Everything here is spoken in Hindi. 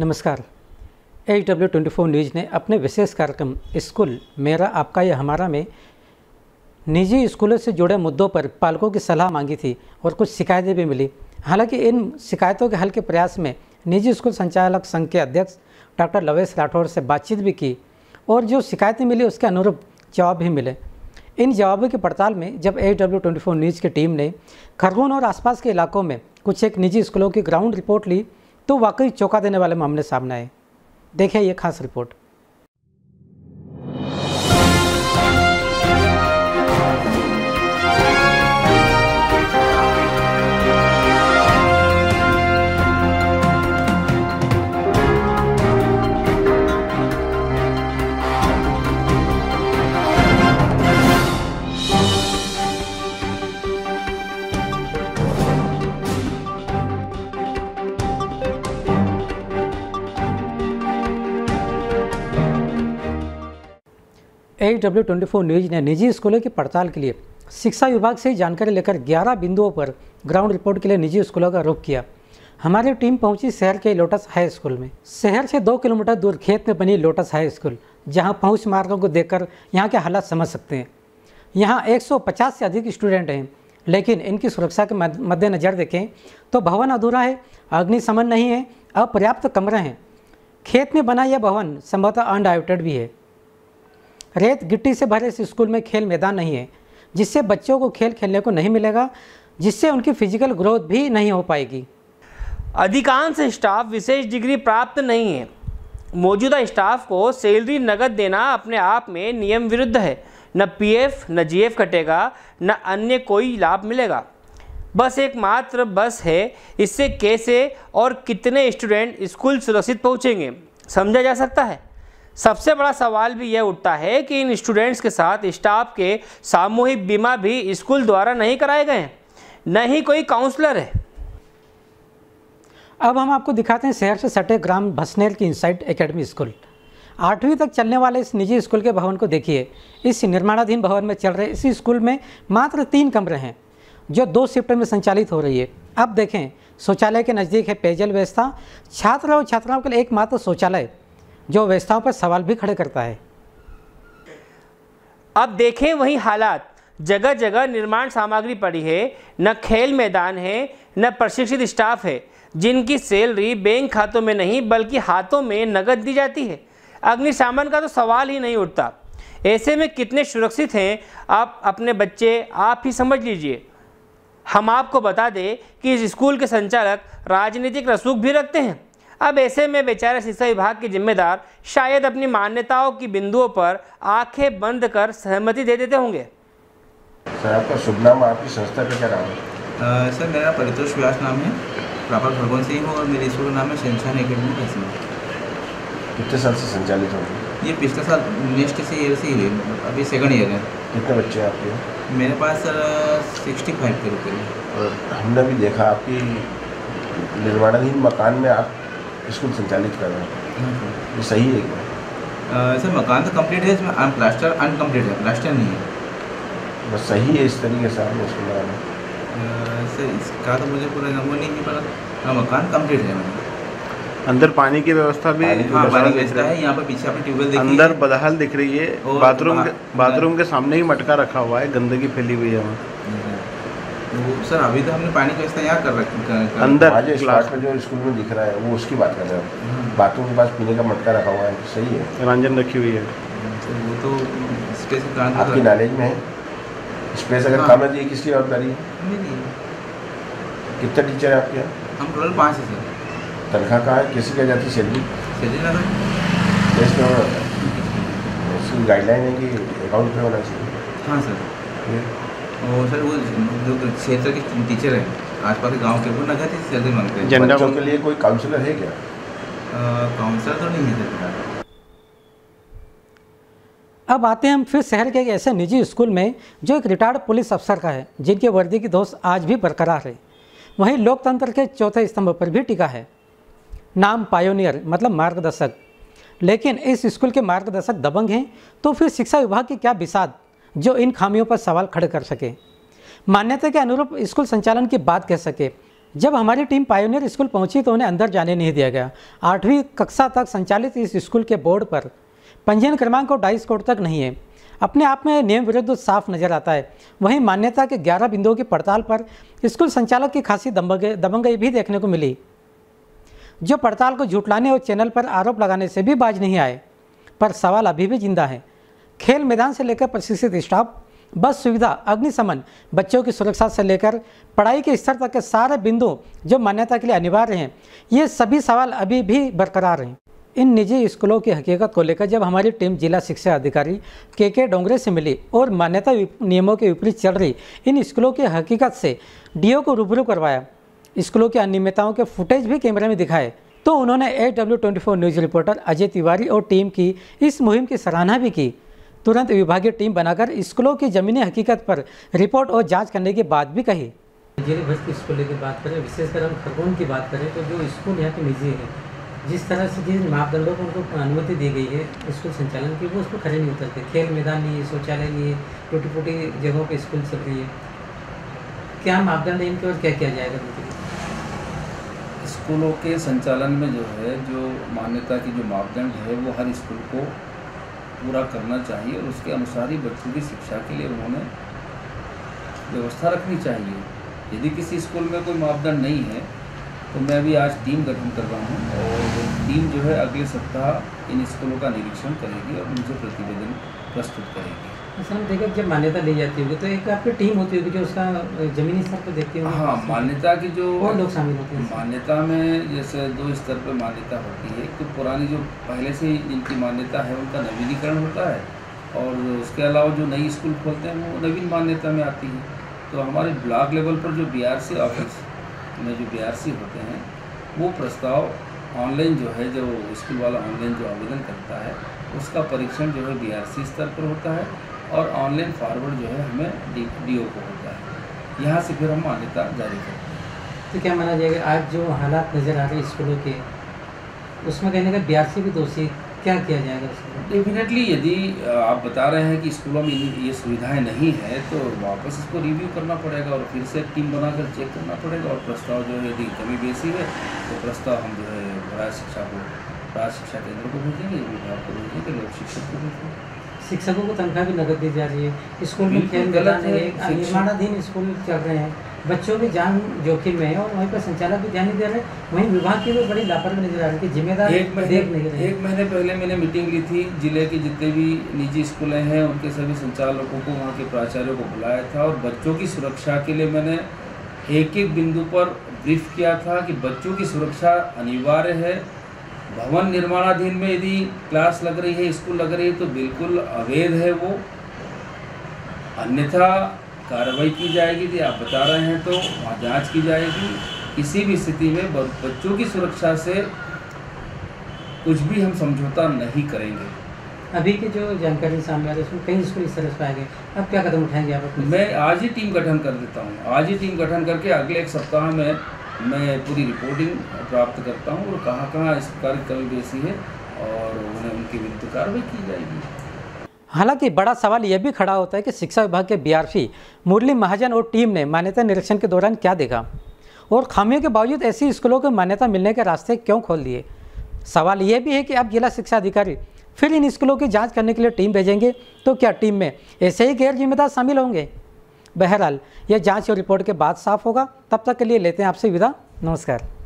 नमस्कार। AW 24 न्यूज़ ने अपने विशेष कार्यक्रम स्कूल मेरा आपका या हमारा में निजी स्कूलों से जुड़े मुद्दों पर पालकों की सलाह मांगी थी और कुछ शिकायतें भी मिली। हालांकि इन शिकायतों के हल के प्रयास में निजी स्कूल संचालक संघ के अध्यक्ष डॉक्टर लवेश राठौड़ से बातचीत भी की और जो शिकायतें मिली उसके अनुरूप जवाब भी मिले। इन जवाबों की पड़ताल में जब AW 24 न्यूज़ की टीम ने खरगोन और आसपास के इलाकों में कुछ एक निजी स्कूलों की ग्राउंड रिपोर्ट ली तो वाकई चौंका देने वाले मामले सामने आए। देखिए ये खास रिपोर्ट। AW 24 न्यूज़ ने निजी स्कूलों की पड़ताल के लिए शिक्षा विभाग से जानकारी लेकर 11 बिंदुओं पर ग्राउंड रिपोर्ट के लिए निजी स्कूलों का रुख किया। हमारी टीम पहुंची शहर के लोटस हाई स्कूल में। शहर से 2 किलोमीटर दूर खेत में बनी लोटस हाई स्कूल, जहां पहुंच मार्गों को देखकर यहां के हालात समझ सकते हैं। यहां 150 से अधिक स्टूडेंट हैं, लेकिन इनकी सुरक्षा के मद्देनज़र देखें तो भवन अधूरा है, अग्निशमन नहीं है, अपर्याप्त कमरे हैं। खेत में बना यह भवन संभवतः अनडाइटेड भी है। रेत गिट्टी से भरे इस स्कूल में खेल मैदान नहीं है, जिससे बच्चों को खेल खेलने को नहीं मिलेगा, जिससे उनकी फिजिकल ग्रोथ भी नहीं हो पाएगी। अधिकांश स्टाफ विशेष डिग्री प्राप्त नहीं है। मौजूदा स्टाफ को सैलरी नकद देना अपने आप में नियम विरुद्ध है। न पीएफ न जीएफ कटेगा, न अन्य कोई लाभ मिलेगा। बस एकमात्र बस है। इससे कैसे और कितने स्टूडेंट स्कूल सुरक्षित पहुँचेंगे, समझा जा सकता है। सबसे बड़ा सवाल भी यह उठता है कि इन स्टूडेंट्स के साथ स्टाफ के सामूहिक बीमा भी स्कूल द्वारा नहीं कराए गए हैं, न ही कोई काउंसलर है। अब हम आपको दिखाते हैं शहर से सटे ग्राम भसनेल की इनसाइड एकेडमी स्कूल। 8वीं तक चलने वाले इस निजी स्कूल के भवन को देखिए। इस निर्माणाधीन भवन में चल रहे इसी स्कूल में मात्र 3 कमरे हैं, जो 2 शिफ्ट में संचालित हो रही है। अब देखें, शौचालय के नज़दीक है पेयजल व्यवस्था। छात्र और छात्राओं के लिए एकमात्र शौचालय, जो व्यवस्थाओं पर सवाल भी खड़े करता है। अब देखें वही हालात, जगह जगह निर्माण सामग्री पड़ी है, न खेल मैदान है, न प्रशिक्षित स्टाफ है, जिनकी सैलरी बैंक खातों में नहीं बल्कि हाथों में नकद दी जाती है। अग्निशामन का तो सवाल ही नहीं उठता। ऐसे में कितने सुरक्षित हैं आप अपने बच्चे आप ही समझ लीजिए। हम आपको बता दें कि इस स्कूल के संचालक राजनीतिक रसूख भी रखते हैं। अब ऐसे में बेचारे शिक्षा विभाग के जिम्मेदार शायद अपनी मान्यताओं की बिंदुओं पर आंखें बंद कर सहमति दे देते होंगे। सर आपका शुभ नाम, आपकी संस्था का क्या नाम है? सर मेरा परितोष व्यास नाम है, प्रॉपर भगवान से ही हूँ और मेरे स्कूल का नाम है शैनशान एकेडमी। कितने साल से संचालित होंगे? ये पिछले साल नेक्स्ट से ईयर से ही, अभी 2nd ईयर है। कितने बच्चे आपके? मेरे पास सर 65 के रुपये। और हमने भी देखा आपकी निर्माणाधीन मकान में आप स्कूल संचालित कर रहे हैं, ये सही है क्या? सर मकान तो कंप्लीट है, इसमें प्लास्टर अनकम्प्लीट है, प्लास्टर नहीं है। बस सही है इस तरीके से आपने स्कूल लगाया? सर इसका तो मुझे पूरा वो नहीं पता, मकान कंप्लीट है। अंदर पानी की व्यवस्था भी? हाँ पानी की व्यवस्था है। यहाँ पर पीछे आपने ट्यूबवेल देखी, अंदर बदहाल दिख रही है। और बाथरूम के सामने ही मटका रखा हुआ है, गंदगी फैली हुई है वहाँ। सर अभी तो हमने पानी का इस्तेमाल कर रखा है। अंदर आज क्लास में जो स्कूल में दिख रहा है वो उसकी बात कर रहे हैं। बाथरूम के पास पीने का मटका रखा हुआ है, सही है? रंजन रखी हुई है वो तो स्पेस के कारण। आपकी नॉलेज में है स्पेस अगर कम है तो ये किसकी जवाबदारी है? कितने टीचर है आपके यहाँ? हम टोटल 5 है। तनख्वाह कहाँ है, कैसे क्या जाती है? सैलरी उसकी गाइडलाइन है कि अकाउंट पे होना चाहिए। हाँ सर। और सर वो जो क्षेत्र के टीचर हैं आसपास के गांव के, वो नगर से सैलरी मांगते हैं। जनता के लिए कोई काउंसलर है क्या? काउंसलर तो नहीं है सर। अब आते हैं हम फिर शहर के एक ऐसे निजी स्कूल में जो एक रिटायर्ड पुलिस अफसर का है, जिनके वर्दी की दोस्त आज भी बरकरार है। वहीं लोकतंत्र के 4थे स्तंभ पर भी टिका है। नाम पायोनियर मतलब मार्गदर्शक, लेकिन इस स्कूल के मार्गदर्शक दबंग हैं, तो फिर शिक्षा विभाग की क्या बिसात जो इन खामियों पर सवाल खड़े कर सके, मान्यता के अनुरूप स्कूल संचालन की बात कह सके। जब हमारी टीम पायोनियर स्कूल पहुंची तो उन्हें अंदर जाने नहीं दिया गया। 8वीं कक्षा तक संचालित इस स्कूल के बोर्ड पर पंजीयन क्रमांक और 2.5 करोड़ तक नहीं है। अपने आप में नियम विरुद्ध साफ नजर आता है। वहीं मान्यता के 11 बिंदुओं की पड़ताल पर स्कूल संचालक की खासी दबंगई भी देखने को मिली, जो पड़ताल को झुटलाने और चैनल पर आरोप लगाने से भी बाज नहीं आए। पर सवाल अभी भी जिंदा है। खेल मैदान से लेकर प्रशिक्षित स्टाफ, बस सुविधा, अग्निशमन, बच्चों की सुरक्षा से लेकर पढ़ाई के स्तर तक के सारे बिंदु जो मान्यता के लिए अनिवार्य हैं, ये सभी सवाल अभी भी बरकरार हैं। इन निजी स्कूलों की हकीकत को लेकर जब हमारी टीम जिला शिक्षा अधिकारी के डोंगरे से मिली और मान्यता नियमों के विपरीत चल रही इन स्कूलों की हकीकत से डीओ को रूबरू करवाया, स्कूलों की अनियमितताओं के फुटेज भी कैमरे में दिखाए, तो उन्होंने AW 24 news reporter Ajay Tiwari और टीम की इस मुहिम की सराहना भी की। तुरंत विभागीय टीम बनाकर स्कूलों की ज़मीनी हकीकत पर रिपोर्ट और जांच करने की बात भी कही। स्कूलों की बात करें, विशेषकर हम खरगोन की बात करें तो जो स्कूल यहाँ पे निजी है, जिस तरह से जिन मापदंडों को उनको अनुमति दी गई है स्कूल संचालन की, वो उसको खड़े नहीं उतरते। खेल मैदान लिए, शौचालय लिए, टूटी फूटी जगहों पर स्कूल चल रही है। क्या मापदंड है इनके और क्या किया जाएगा? स्कूलों के संचालन में जो है, जो मान्यता की जो मापदंड है वो हर स्कूल को पूरा करना चाहिए और उसके अनुसार ही बच्चों की शिक्षा के लिए उन्होंने व्यवस्था रखनी चाहिए। यदि किसी स्कूल में कोई मापदंड नहीं है तो मैं अभी आज टीम गठन कर रहा हूँ और टीम जो है अगले सप्ताह इन स्कूलों का निरीक्षण करेगी और उनसे प्रतिवेदन प्रस्तुत करेगी। सर, देखिए जब मान्यता ली जाती होगी तो एक आपकी टीम होती होगी जो उसका जमीनी स्तर पर देखती होगी। हाँ, मान्यता की जो लोग शामिल होते हैं। मान्यता में जैसे 2 स्तर पर मान्यता होती है। तो पुरानी जो पहले से जिनकी मान्यता है उनका नवीनीकरण होता है और उसके अलावा जो नई स्कूल खोलते हैं वो नवीन मान्यता में आती है। तो हमारे ब्लॉक लेवल पर जो BRC ऑफिस में जो BRC होते हैं वो प्रस्ताव ऑनलाइन जो है, जो स्कूल वाला ऑनलाइन जो आवेदन करता है उसका परीक्षण जो है BRC स्तर पर होता है और ऑनलाइन फॉरवर्ड जो है हमें DO को होता है। यहाँ से फिर हम मान्यता जारी करते हैं। तो क्या माना जाएगा आज जो हालात नज़र आ रहे हैं स्कूलों के, उसमें कहने का BRC भी दोषी, क्या किया जाएगा उसको? डेफिनेटली यदि आप बता रहे हैं कि स्कूलों में ये सुविधाएँ नहीं है तो वापस इसको रिव्यू करना पड़ेगा और फिर से टीम बनाकर चेक करना पड़ेगा और प्रस्ताव जो है यदि कमी बेसी है तो प्रस्ताव हम जो है राज्य शिक्षा केंद्र को भेजेंगे, विभाग को भेजेंगे, लोक शिक्षक को भेजेंगे। शिक्षकों को तनख्वाह भी नकद दी जा रही है। स्कूल में खेल गलत है, निर्माणाधीन स्कूल चल रहे हैं, बच्चों की जान जोखिम में है और वहीं पर संचालक भी ध्यान नहीं दे रहे हैं। वहीं विभाग की भी बड़ी लापरवाही नजर आ रही है, जिम्मेदार देख नहीं रहे। 1 महीने पहले मैंने मीटिंग ली थी। जिले के जितने भी निजी स्कूलें हैं उनके सभी संचालकों को, वहाँ के प्राचार्यों को बुलाया था और बच्चों की सुरक्षा के लिए मैंने एक बिंदु पर ब्रीफ किया था कि बच्चों की सुरक्षा अनिवार्य है। भवन निर्माणाधीन में यदि क्लास लग रही है, स्कूल लग रही है तो बिल्कुल अवैध है वो, अन्यथा कार्रवाई की जाएगी। यदि आप बता रहे हैं तो वहाँ जांच की जाएगी। किसी भी स्थिति में बच्चों की सुरक्षा से कुछ भी हम समझौता नहीं करेंगे। अभी की जो जानकारी सामने आ रही है उसमें कई स्कूल इस तरह से पाए गए, अब क्या कदम उठाएंगे आप? मैं आज ही टीम गठन कर देता हूँ। आज ही टीम गठन करके अगले 1 सप्ताह में मैं पूरी रिपोर्टिंग प्राप्त करता हूँ और कहाँ इस प्रकार की कमी बेसी है और उन्हें उनके विरुद्ध कार्रवाई की जाएगी। हालांकि बड़ा सवाल यह भी खड़ा होता है कि शिक्षा विभाग के BRC मुरली महाजन और टीम ने मान्यता निरीक्षण के दौरान क्या देखा और खामियों के बावजूद ऐसी स्कूलों को मान्यता मिलने के रास्ते क्यों खोल दिए। सवाल यह भी है कि अब जिला शिक्षा अधिकारी फिर इन स्कूलों की जांच करने के लिए टीम भेजेंगे तो क्या टीम में ऐसे ही गैर जिम्मेदार शामिल होंगे? बहरहाल यह जांच और रिपोर्ट के बाद साफ होगा। तब तक के लिए लेते हैं आपसे विदा। नमस्कार।